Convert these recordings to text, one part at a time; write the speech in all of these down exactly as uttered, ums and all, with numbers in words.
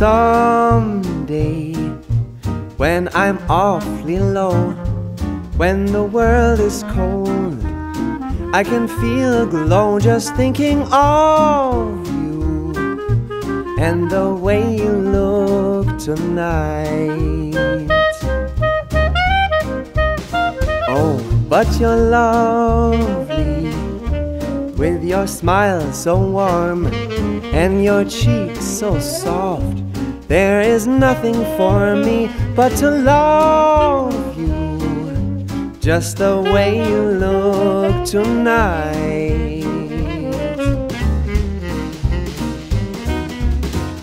someday, when I'm awfully low, when the world is cold, I can feel a glow just thinking of you and the way you look tonight. Oh, but you're lovely, with your smile so warm and your cheeks so soft. There is nothing for me but to love you, just the way you look tonight.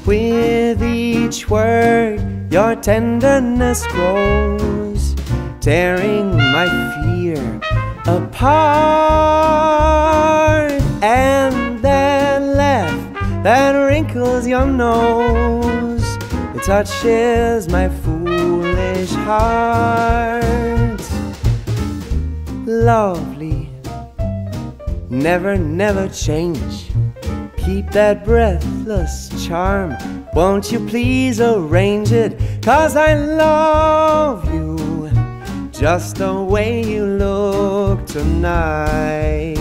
With each word your tenderness grows, tearing my fear apart. And that laugh that wrinkles your nose, it touches my foolish heart. Lovely, never, never change. Keep that breathless charm. Won't you please arrange it? 'Cause I love you, just the way you look tonight.